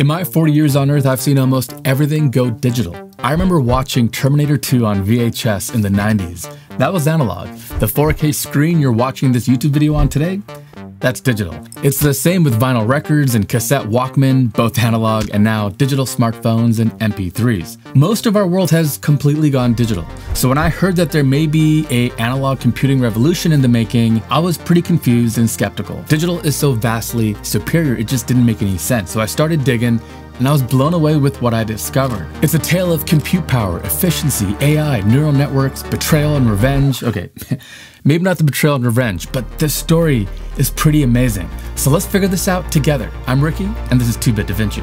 In my 40 years on Earth, I've seen almost everything go digital. I remember watching Terminator 2 on VHS in the 90s. That was analog. The 4K screen you're watching this YouTube video on today, that's digital. It's the same with vinyl records and cassette Walkman, both analog, and now digital smartphones and MP3s. Most of our world has completely gone digital. So when I heard that there may be an analog computing revolution in the making, I was pretty confused and skeptical. Digital is so vastly superior, it just didn't make any sense. So I started digging, and I was blown away with what I discovered. It's a tale of compute power, efficiency, AI, neural networks, betrayal and revenge. Okay, maybe not the betrayal and revenge, but this story is pretty amazing. So let's figure this out together. I'm Ricky, and this is 2-Bit Da Vinci.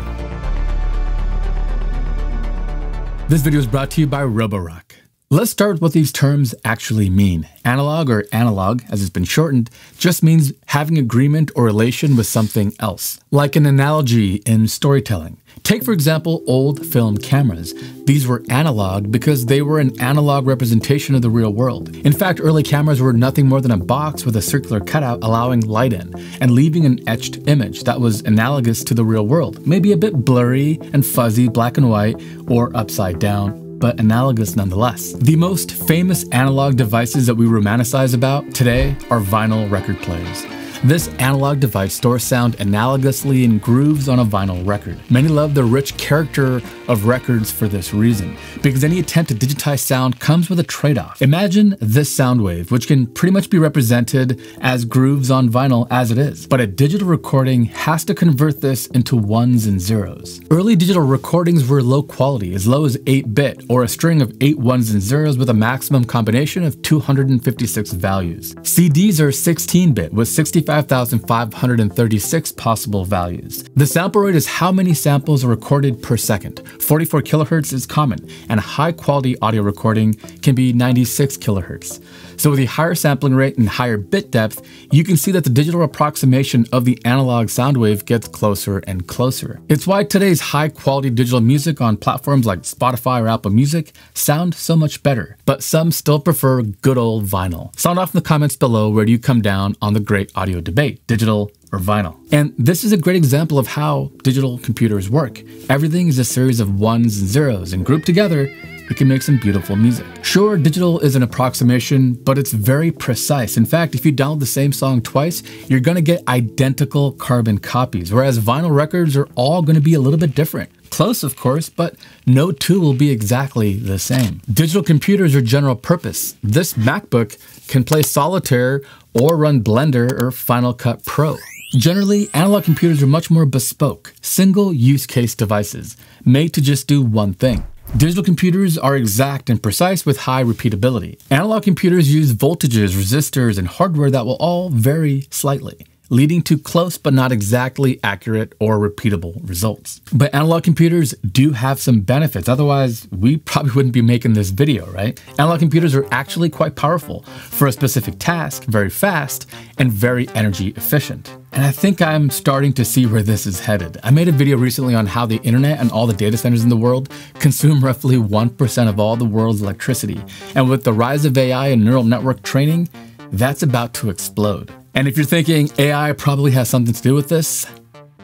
This video is brought to you by Roborock. Let's start with what these terms actually mean. Analog, or analog, as it's been shortened, just means having agreement or relation with something else. Like an analogy in storytelling. Take, for example, old film cameras. These were analog because they were an analog representation of the real world. In fact, early cameras were nothing more than a box with a circular cutout allowing light in and leaving an etched image that was analogous to the real world. Maybe a bit blurry and fuzzy, black and white, or upside down, but analogous nonetheless. The most famous analog devices that we romanticize about today are vinyl record players. This analog device stores sound analogously in grooves on a vinyl record. Many love the rich character of records for this reason, because any attempt to digitize sound comes with a trade-off. Imagine this sound wave, which can pretty much be represented as grooves on vinyl as it is, but a digital recording has to convert this into ones and zeros. Early digital recordings were low quality, as low as 8-bit, or a string of 8 ones and zeros with a maximum combination of 256 values. CDs are 16-bit, with 65,536 possible values. The sample rate is how many samples are recorded per second. 44 kilohertz is common, and high quality audio recording can be 96 kilohertz. So with a higher sampling rate and higher bit depth, you can see that the digital approximation of the analog sound wave gets closer and closer. It's why today's high quality digital music on platforms like Spotify or Apple Music sound so much better, but some still prefer good old vinyl. Sound off in the comments below where you come down on the great audio debate, digital or vinyl. And this is a great example of how digital computers work. Everything is a series of ones and zeros, and grouped together, it can make some beautiful music. Sure, digital is an approximation, but it's very precise. In fact, if you download the same song twice, you're gonna get identical carbon copies, whereas vinyl records are all gonna be a little bit different. Close, of course, but no two will be exactly the same. Digital computers are general purpose. This MacBook can play Solitaire or run Blender or Final Cut Pro. Generally, analog computers are much more bespoke, single use case devices, made to just do one thing. Digital computers are exact and precise with high repeatability. Analog computers use voltages, resistors, and hardware that will all vary slightly, leading to close but not exactly accurate or repeatable results. But analog computers do have some benefits, otherwise we probably wouldn't be making this video, right? Analog computers are actually quite powerful for a specific task, very fast, and very energy efficient. And I think I'm starting to see where this is headed. I made a video recently on how the internet and all the data centers in the world consume roughly 1% of all the world's electricity. And with the rise of AI and neural network training, that's about to explode. And if you're thinking AI probably has something to do with this,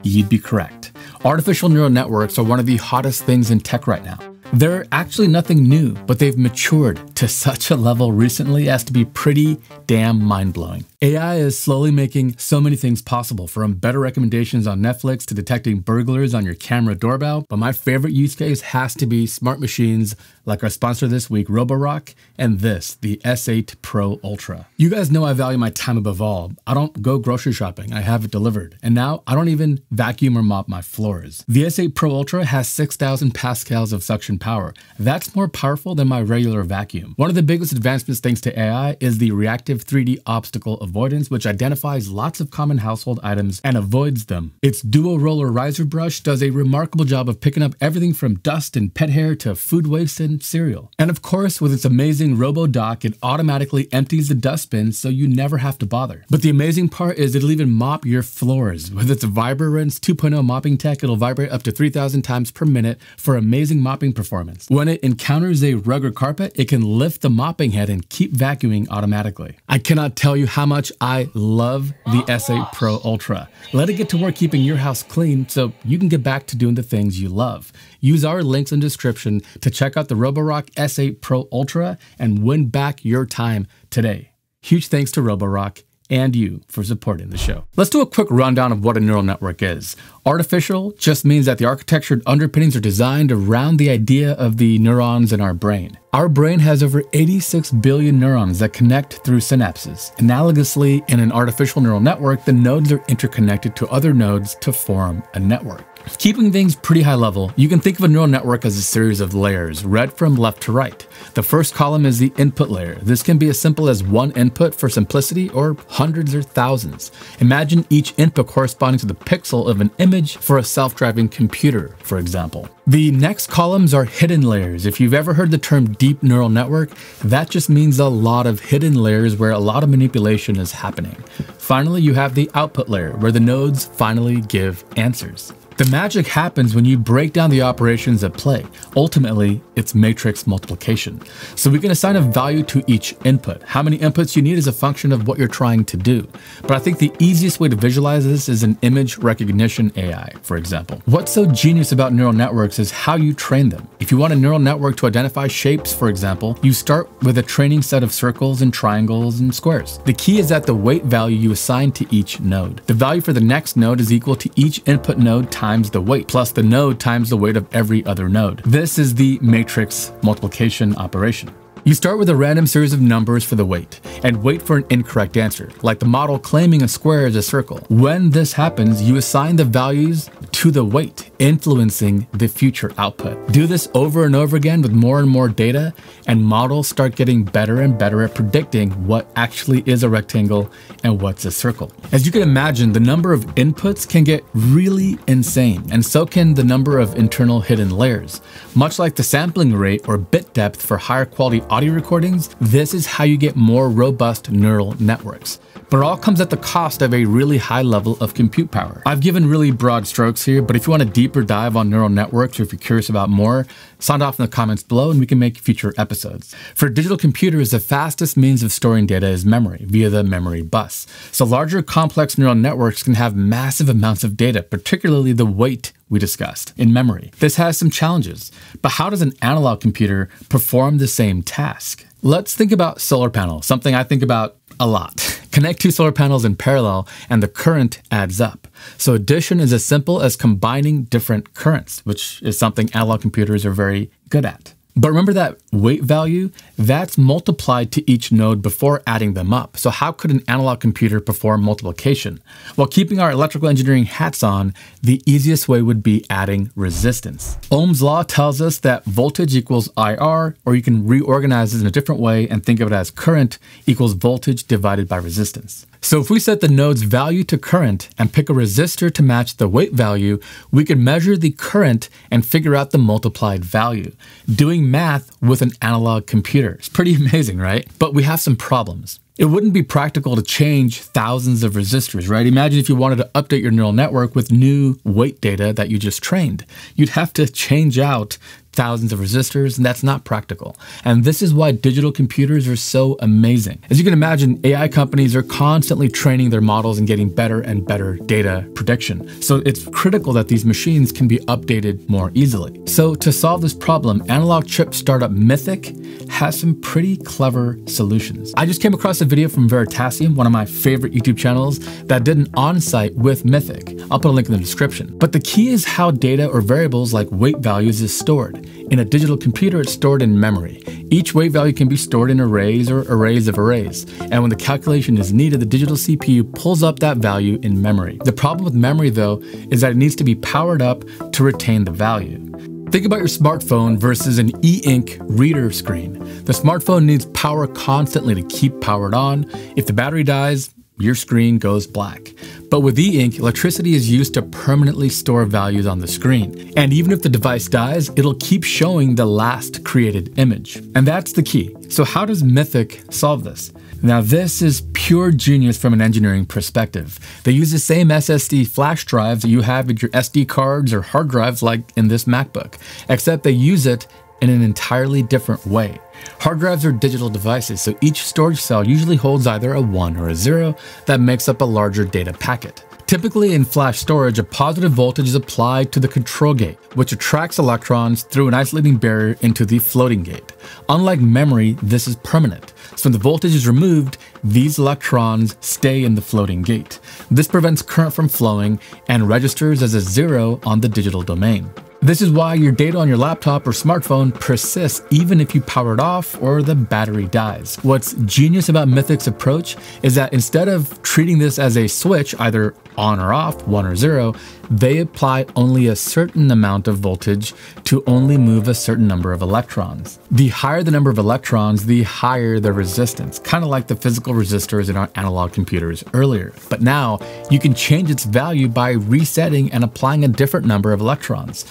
you'd be correct. Artificial neural networks are one of the hottest things in tech right now. They're actually nothing new, but they've matured to such a level recently as to be pretty damn mind-blowing. AI is slowly making so many things possible, from better recommendations on Netflix to detecting burglars on your camera doorbell, but my favorite use case has to be smart machines like our sponsor this week, Roborock, and this, the S8 Pro Ultra. You guys know I value my time above all. I don't go grocery shopping, I have it delivered. And now I don't even vacuum or mop my floors. The S8 Pro Ultra has 6,000 pascals of suction power. That's more powerful than my regular vacuum. One of the biggest advancements thanks to AI is the reactive 3D obstacle avoidance, which identifies lots of common household items and avoids them. Its dual roller riser brush does a remarkable job of picking up everything from dust and pet hair to food waste and cereal. And of course, with its amazing RoboDock, it automatically empties the dustbin so you never have to bother. But the amazing part is it'll even mop your floors. With its VibeRinse 2.0 mopping tech, it'll vibrate up to 3,000 times per minute for amazing mopping performance. When it encounters a rug or carpet, it can lift the mopping head and keep vacuuming automatically. I cannot tell you how much much I love the S8 Pro Ultra. Let it get to work keeping your house clean so you can get back to doing the things you love. Use our links in the description to check out the Roborock S8 Pro Ultra and win back your time today. Huge thanks to Roborock and you for supporting the show. Let's do a quick rundown of what a neural network is. Artificial just means that the architecture and underpinnings are designed around the idea of the neurons in our brain. Our brain has over 86 billion neurons that connect through synapses. Analogously, in an artificial neural network, the nodes are interconnected to other nodes to form a network. Keeping things pretty high level, you can think of a neural network as a series of layers, read from left to right. The first column is the input layer. This can be as simple as one input for simplicity, or hundreds or thousands. Imagine each input corresponding to the pixel of an image for a self-driving computer, for example. The next columns are hidden layers. If you've ever heard the term deep neural network, that just means a lot of hidden layers where a lot of manipulation is happening. Finally, you have the output layer, where the nodes finally give answers. The magic happens when you break down the operations at play. Ultimately, it's matrix multiplication. So we can assign a value to each input. How many inputs you need is a function of what you're trying to do. But I think the easiest way to visualize this is an image recognition AI, for example. What's so genius about neural networks is how you train them. If you want a neural network to identify shapes, for example, you start with a training set of circles and triangles and squares. The key is that the weight value you assign to each node. The value for the next node is equal to each input node times the weight, plus the node times the weight of every other node. This is the matrix multiplication operation. You start with a random series of numbers for the weight, and wait for an incorrect answer, like the model claiming a square is a circle. When this happens, you assign the values to the weight, influencing the future output. Do this over and over again with more and more data, and models start getting better and better at predicting what actually is a rectangle and what's a circle. As you can imagine, the number of inputs can get really insane, and so can the number of internal hidden layers. Much like the sampling rate or bit depth for higher quality audio recordings, this is how you get more robust neural networks. But it all comes at the cost of a really high level of compute power. I've given really broad strokes here, but if you want a deeper dive on neural networks, or if you're curious about more, sound off in the comments below and we can make future episodes. For digital computers, the fastest means of storing data is memory, via the memory bus. So larger, complex neural networks can have massive amounts of data, particularly the weight we discussed, in memory. This has some challenges, but how does an analog computer perform the same task? Let's think about solar panels, something I think about a lot. Connect two solar panels in parallel and the current adds up. So addition is as simple as combining different currents, which is something analog computers are very good at. But remember that weight value? That's multiplied to each node before adding them up. So how could an analog computer perform multiplication? Well, keeping our electrical engineering hats on, the easiest way would be adding resistance. Ohm's law tells us that voltage equals IR, or you can reorganize this in a different way and think of it as current equals voltage divided by resistance. So if we set the node's value to current and pick a resistor to match the weight value, we could measure the current and figure out the multiplied value. Doing math with an analog computer. It's pretty amazing, right? But we have some problems. It wouldn't be practical to change thousands of resistors, right? Imagine if you wanted to update your neural network with new weight data that you just trained. You'd have to change out thousands of resistors, and that's not practical. And this is why digital computers are so amazing. As you can imagine, AI companies are constantly training their models and getting better and better data prediction. So it's critical that these machines can be updated more easily. So to solve this problem, analog chip startup Mythic has some pretty clever solutions. I just came across a video from Veritasium, one of my favorite YouTube channels, that did an on-site with Mythic. I'll put a link in the description. But the key is how data or variables like weight values is stored. In a digital computer, it's stored in memory. Each weight value can be stored in arrays or arrays of arrays. And when the calculation is needed, the digital CPU pulls up that value in memory. The problem with memory, though, is that it needs to be powered up to retain the value. Think about your smartphone versus an e-ink reader screen. The smartphone needs power constantly to keep powered on. If the battery dies, your screen goes black. But with e-ink, electricity is used to permanently store values on the screen. And even if the device dies, it'll keep showing the last created image. And that's the key. So how does Mythic solve this? Now this is pure genius from an engineering perspective. They use the same SSD flash drives that you have in your SD cards or hard drives like in this MacBook, except they use it in an entirely different way. Hard drives are digital devices, so each storage cell usually holds either a 1 or a 0 that makes up a larger data packet. Typically in flash storage, a positive voltage is applied to the control gate, which attracts electrons through an isolating barrier into the floating gate. Unlike memory, this is permanent. So when the voltage is removed, these electrons stay in the floating gate. This prevents current from flowing and registers as a 0 on the digital domain. This is why your data on your laptop or smartphone persists even if you power it off or the battery dies. What's genius about Mythic's approach is that instead of treating this as a switch, either on or off, 1 or 0, they apply only a certain amount of voltage to only move a certain number of electrons. The higher the number of electrons, the higher the resistance, kind of like the physical resistors in our analog computers earlier. But now you can change its value by resetting and applying a different number of electrons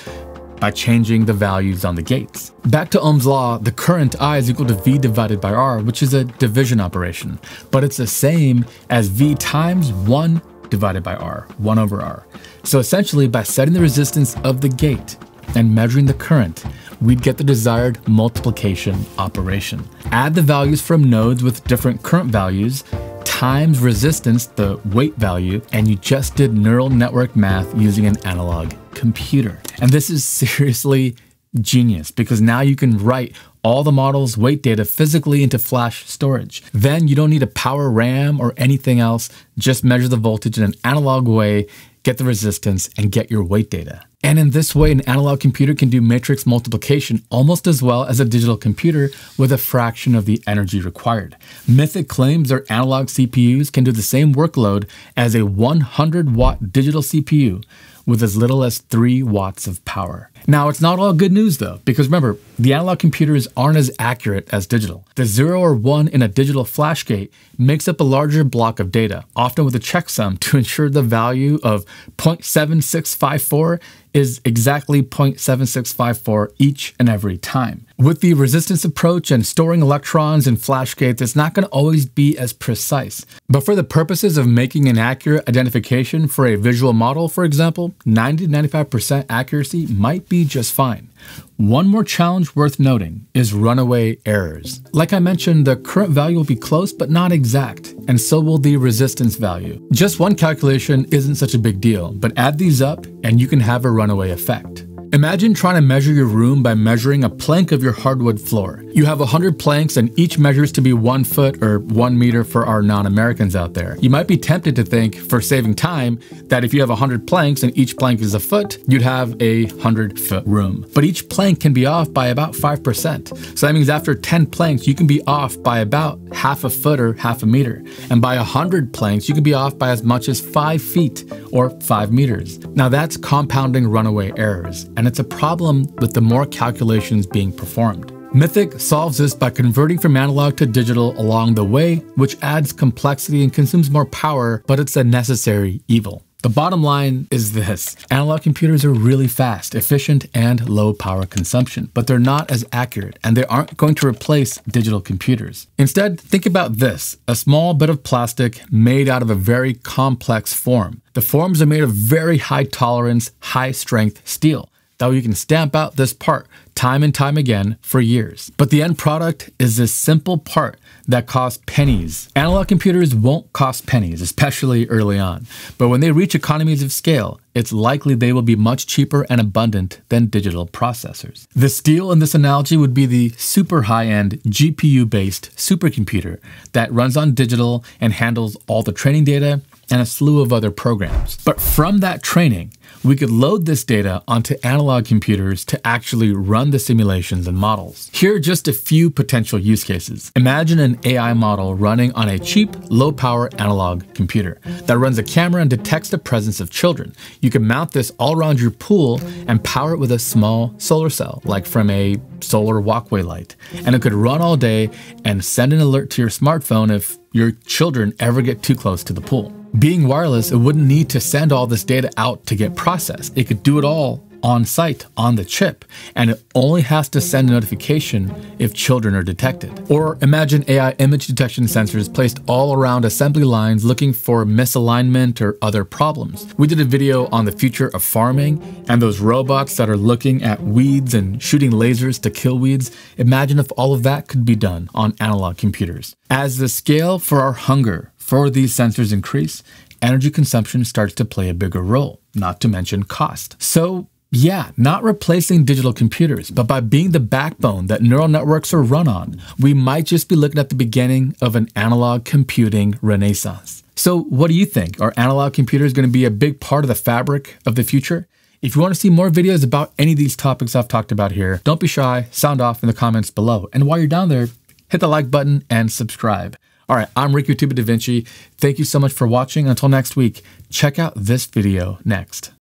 by changing the values on the gates. Back to Ohm's law, the current I is equal to V divided by R, which is a division operation, but it's the same as V times 1 divided by R, 1 over R. So essentially, by setting the resistance of the gate and measuring the current, we'd get the desired multiplication operation. Add the values from nodes with different current values, times resistance, the weight value, and you just did neural network math using an analog computer. And this is seriously genius, because now you can write all the model's weight data physically into flash storage. Then you don't need to power RAM or anything else, just measure the voltage in an analog way, get the resistance, and get your weight data. And in this way, an analog computer can do matrix multiplication almost as well as a digital computer with a fraction of the energy required. Mythic claims their analog CPUs can do the same workload as a 100-watt digital CPU with as little as 3 watts of power. Now, it's not all good news though, because remember, the analog computers aren't as accurate as digital. The 0 or 1 in a digital flash gate makes up a larger block of data, often with a checksum to ensure the value of 0.7654 is exactly 0.7654 each and every time. With the resistance approach and storing electrons in flash gates, it's not gonna always be as precise. But for the purposes of making an accurate identification for a visual model, for example, 90 to 95% accuracy might be just fine. One more challenge worth noting is runaway errors. Like I mentioned, the current value will be close but not exact, and so will the resistance value. Just one calculation isn't such a big deal, but add these up and you can have a runaway effect. Imagine trying to measure your room by measuring a plank of your hardwood floor. You have 100 planks and each measures to be 1 foot or 1 meter for our non-Americans out there. You might be tempted to think, for saving time, that if you have 100 planks and each plank is a foot, you'd have a 100-foot room. But each plank can be off by about 5%. So that means after 10 planks, you can be off by about half a foot or half a meter. And by 100 planks, you can be off by as much as 5 feet or 5 meters. Now that's compounding runaway errors. And it's a problem with the more calculations being performed. Mythic solves this by converting from analog to digital along the way, which adds complexity and consumes more power, but it's a necessary evil. The bottom line is this: analog computers are really fast, efficient, and low power consumption, but they're not as accurate, and they aren't going to replace digital computers. Instead, think about this: a small bit of plastic made out of a very complex form. The forms are made of very high tolerance, high strength steel. That way you can stamp out this part time and time again for years. But the end product is this simple part that costs pennies. Analog computers won't cost pennies, especially early on. But when they reach economies of scale, it's likely they will be much cheaper and abundant than digital processors. The steel in this analogy would be the super high-end GPU-based supercomputer that runs on digital and handles all the training data and a slew of other programs. But from that training, we could load this data onto analog computers to actually run the simulations and models. Here are just a few potential use cases. Imagine an AI model running on a cheap, low-power analog computer that runs a camera and detects the presence of children. You can mount this all around your pool and power it with a small solar cell, like from a solar walkway light. And it could run all day and send an alert to your smartphone if your children ever get too close to the pool. Being wireless, it wouldn't need to send all this data out to get processed. It could do it all on site on the chip, and it only has to send a notification if children are detected. Or imagine AI image detection sensors placed all around assembly lines looking for misalignment or other problems. We did a video on the future of farming and those robots that are looking at weeds and shooting lasers to kill weeds. Imagine if all of that could be done on analog computers. As the scale for our hunger for these sensors increase, energy consumption starts to play a bigger role, not to mention cost. So yeah, not replacing digital computers, but by being the backbone that neural networks are run on, we might just be looking at the beginning of an analog computing renaissance. So what do you think? Are analog computers going to be a big part of the fabric of the future? If you want to see more videos about any of these topics I've talked about here, don't be shy, sound off in the comments below. And while you're down there, hit the like button and subscribe. All right, I'm Ricky, Two Bit da Vinci. Thank you so much for watching. Until next week, check out this video next.